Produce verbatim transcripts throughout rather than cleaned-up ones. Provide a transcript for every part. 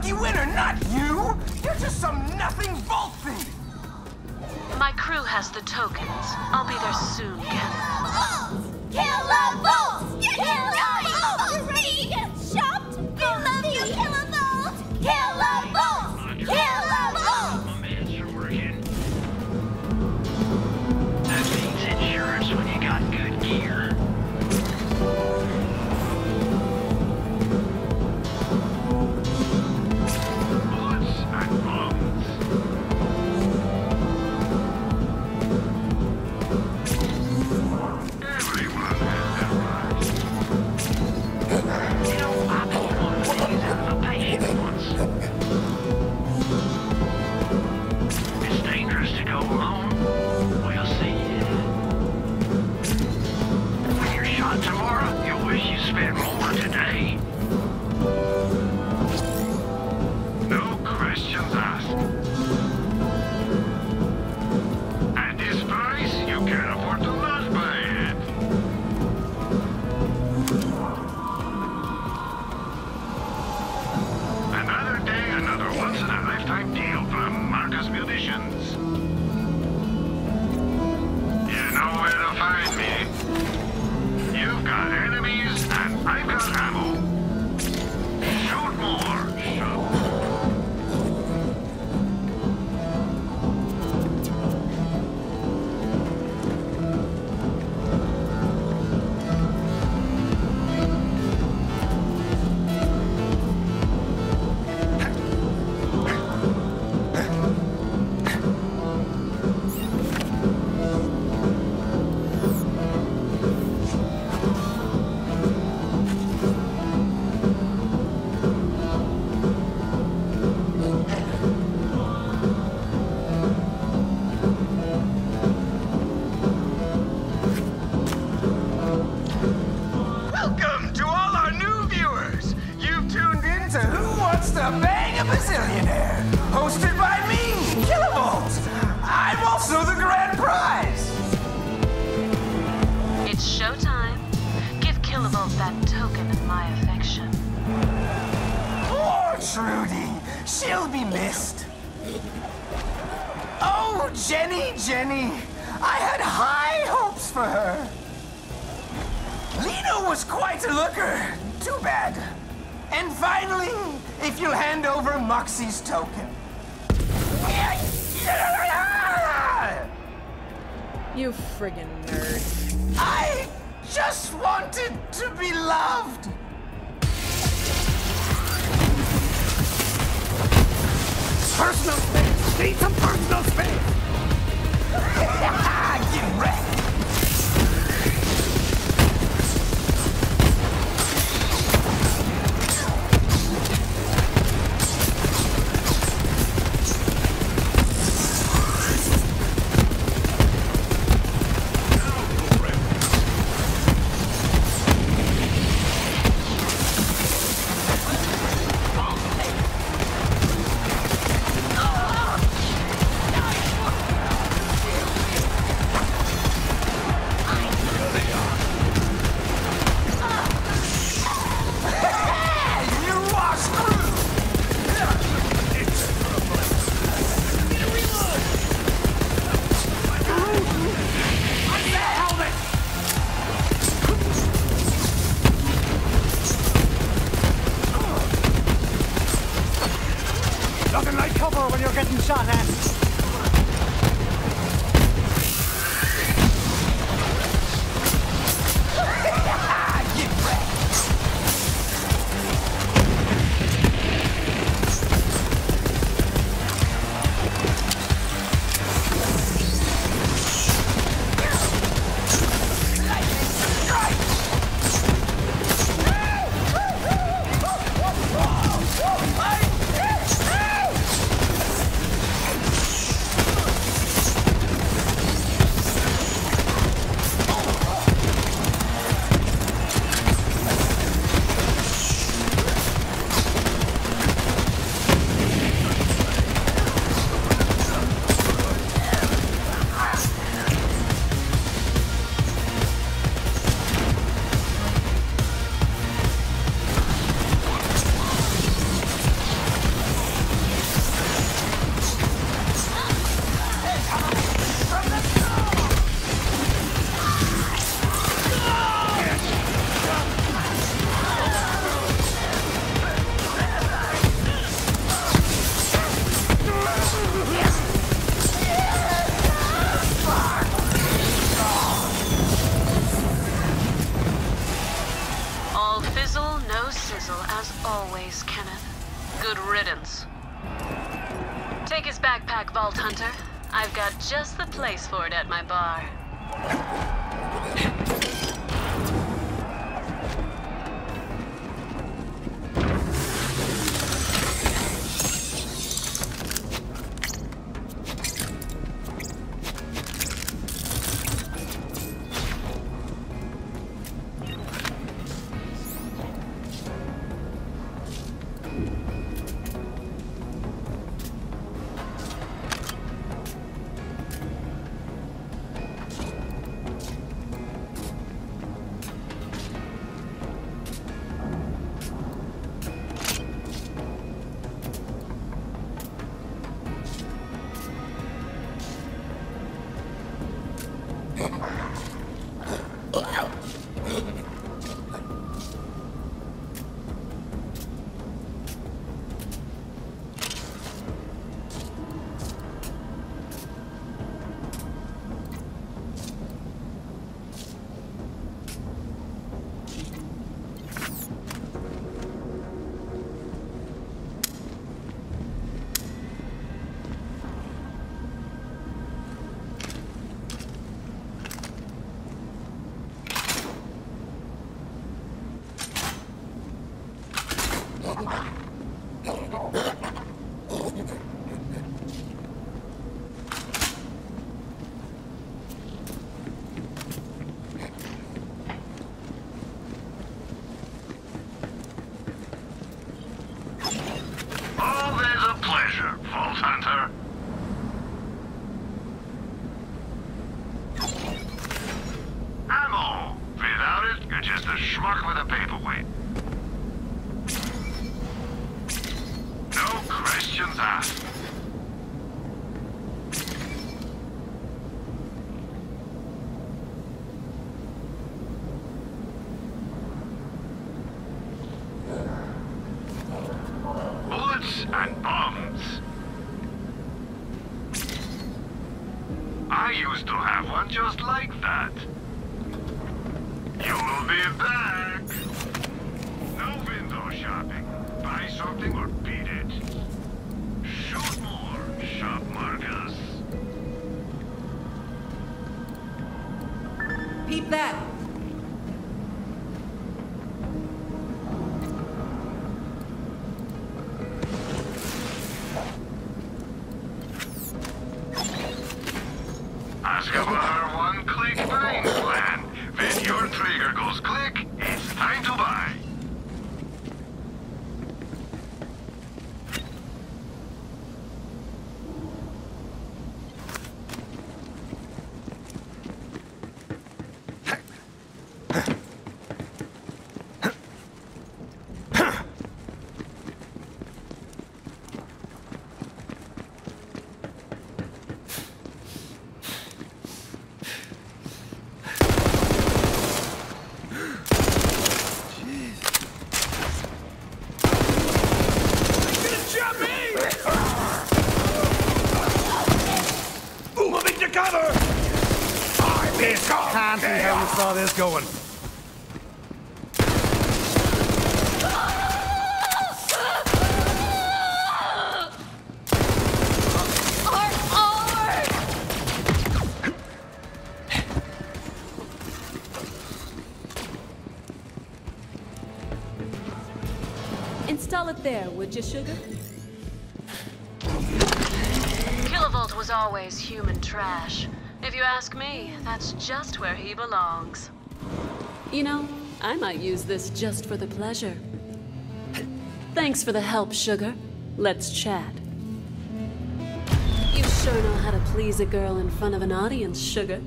lucky winner, not you! You're just some nothing Vault thief! My crew has the tokens. I'll be there soon, Gavin. Kill the Vault! Kill the Vault! You get shopped! We love you! Kill the Vault! Kill the Vault! Kill the Vault! My meds are working. That means insurance when you got good gear. puzzle as always, Kenneth. Good riddance. Take his backpack, Vault Hunter. I've got just the place for it at my bar. Just like that. You will be back. No window shopping. Buy something or beat it. Shoot more, shop Marcus. Peep that. Saw this going. Install it there, would you, sugar? Kilovolt was always human trash. If you ask me, that's just where he belongs. You know, I might use this just for the pleasure. Thanks for the help, sugar. Let's chat. You sure know how to please a girl in front of an audience, sugar.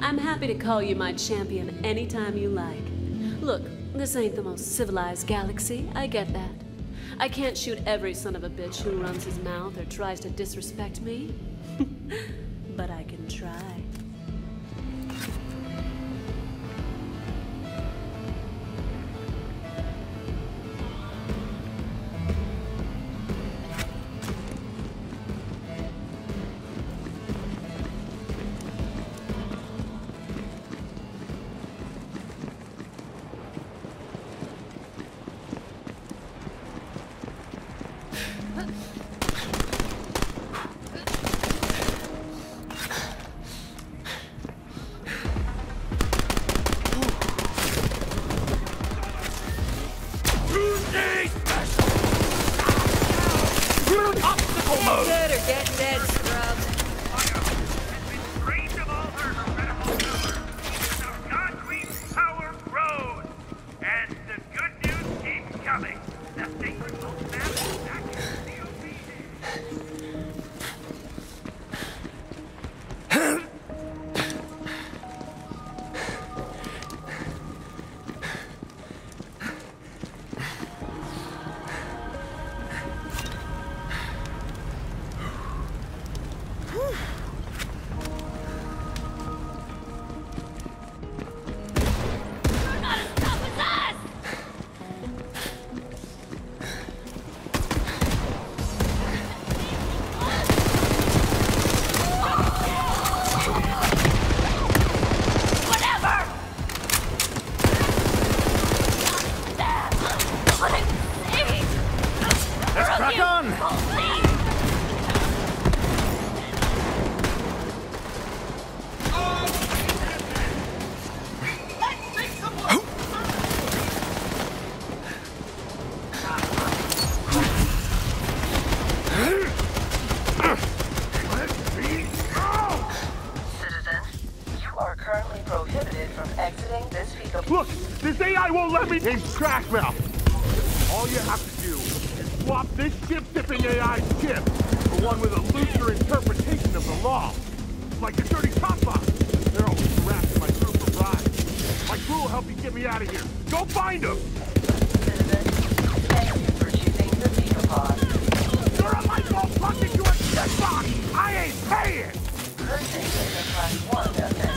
I'm happy to call you my champion anytime you like. Look, this ain't the most civilized galaxy, I get that. I can't shoot every son of a bitch who runs his mouth or tries to disrespect me. But I can try. using this feature. Look, this A I won't let me in trash mouth. All you have to do is swap this ship-dipping A I chip for one with a looser interpretation of the law. Like the dirty top box. They're always wrapped in my crew for rides. My crew will help you get me out of here. Go find them! Citizens, thank you for choosing the feature pod. You're a light bulb plugged into a chip box! I ain't paying! Purchase is a class one offense.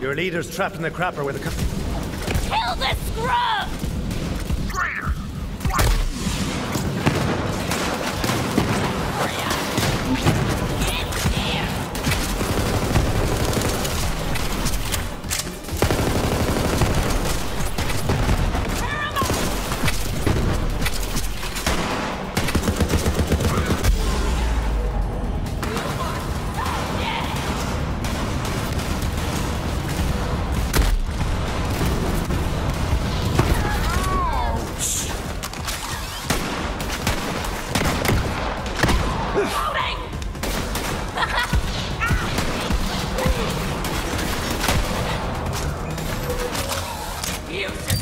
Your leader's trapped in the crapper with a cu- Kill the scrub! Traitor! What? Get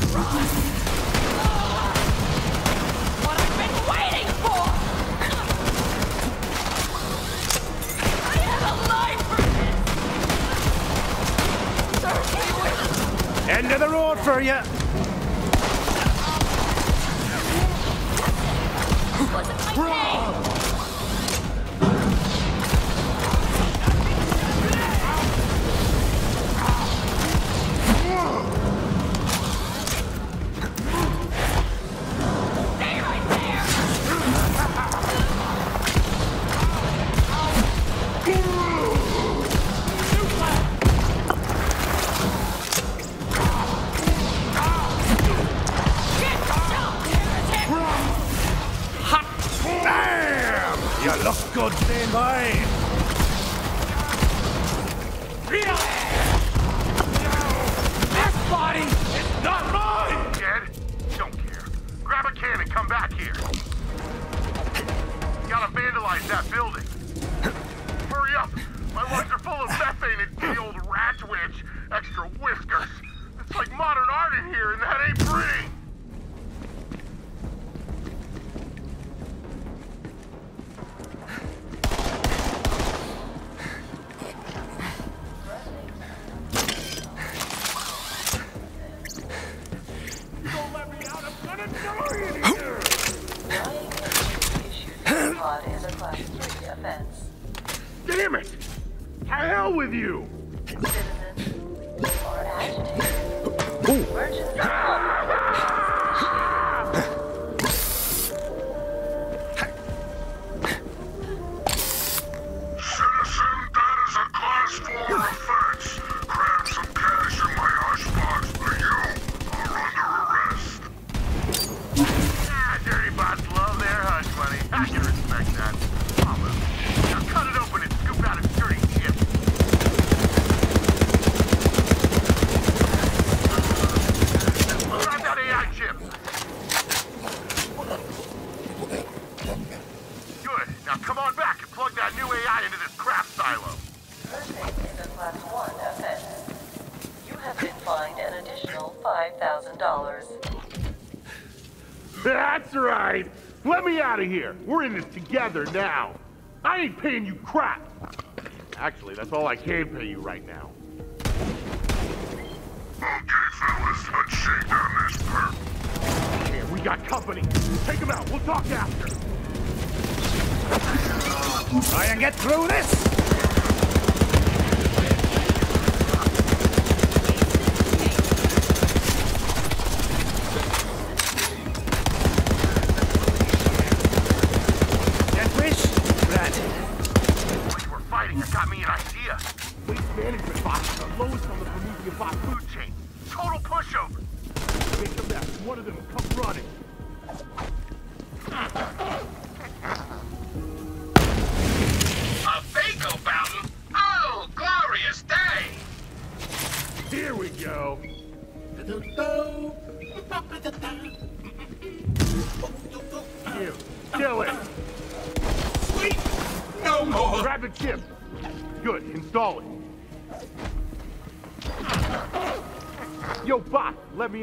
Citizens are agitated. Ooh. Emergency public service initiated. Citizen, that is a class four offense. Grab some cash in my hush box for you. Are under arrest. Ah, dirty bots love their hush money. I can respect that. Now cut it open and scoop out its dirty chips. Grab that A I chip. Good. Now come on back and plug that new A I into this crap silo. Cursing is a class one offense. You have been fined an additional five thousand dollars. That's right. Let me out of here. We're in this together now. I ain't paying you crap. Actually, that's all I can pay you right now. Okay, fellas, let's shake down this perp. Yeah, we got company. Take him out. We'll talk after. Try and get through this.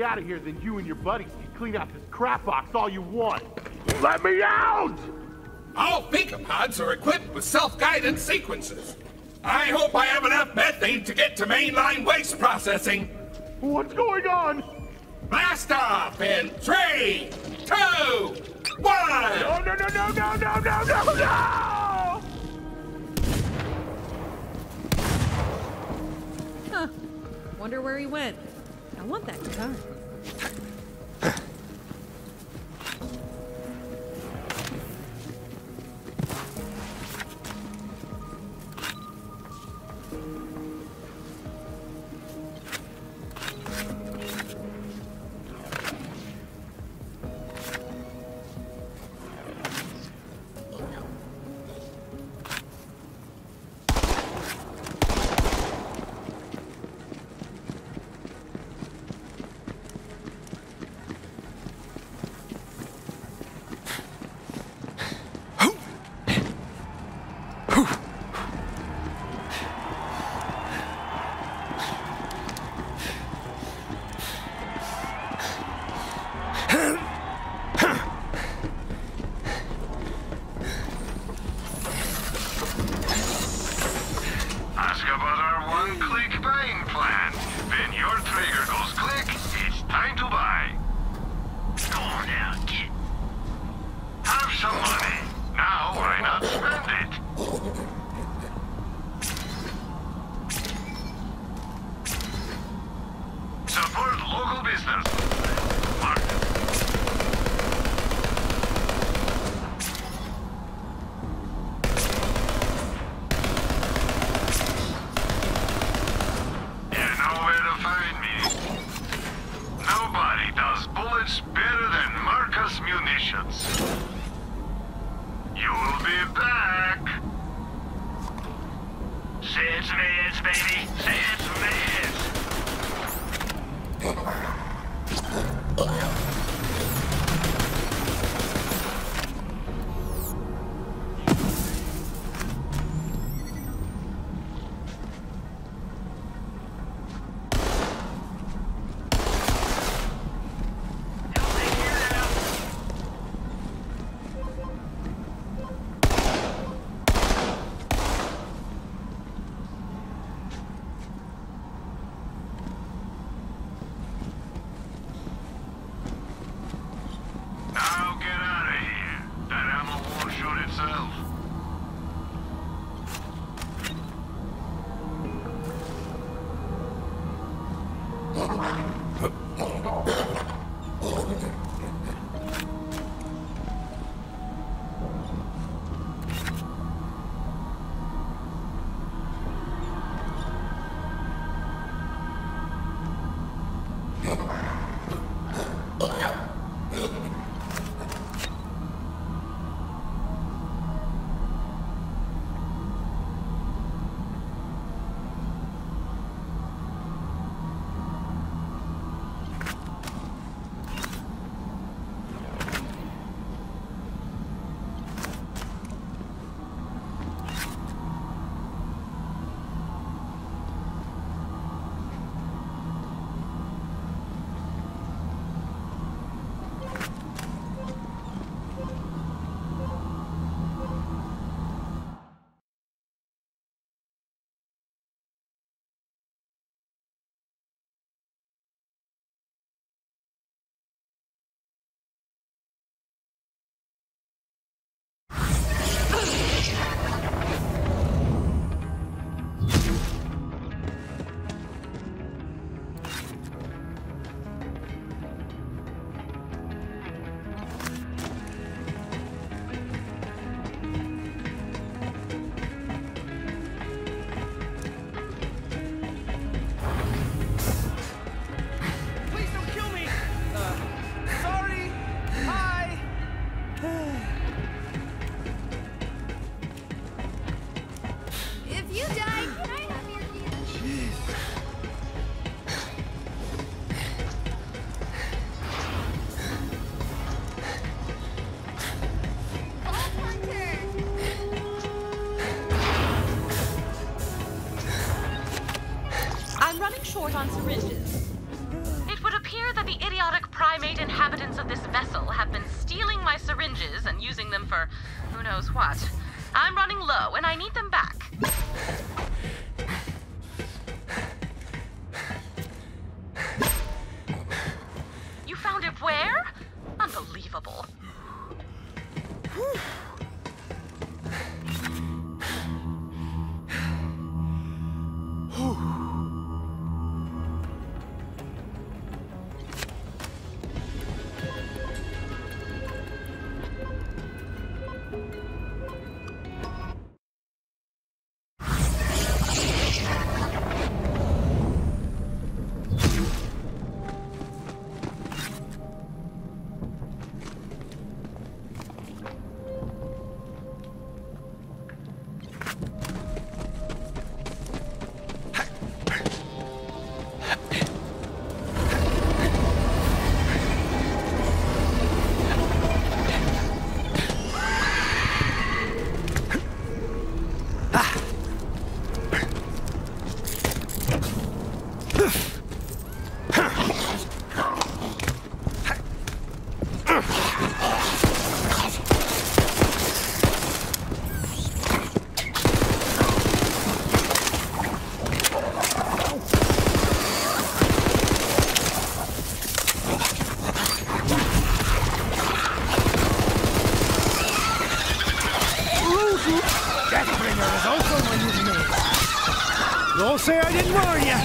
Out of here, then you and your buddies can clean out this crap box all you want. Let me out! All Faker-pods are equipped with self-guidance sequences. I hope I have enough methane to get to mainline waste processing. What's going on? Blast off in three, two, one! Oh, no, no, no, no, no, no, no, no! Huh. Wonder where he went. I want that guitar. On syringes. It would appear that the idiotic primate inhabitants of this vessel have been stealing my syringes and using them for who knows what. I'm running low and I need them back. You found it where? Unbelievable. Whew. Don't say I didn't warn you!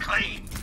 Clean.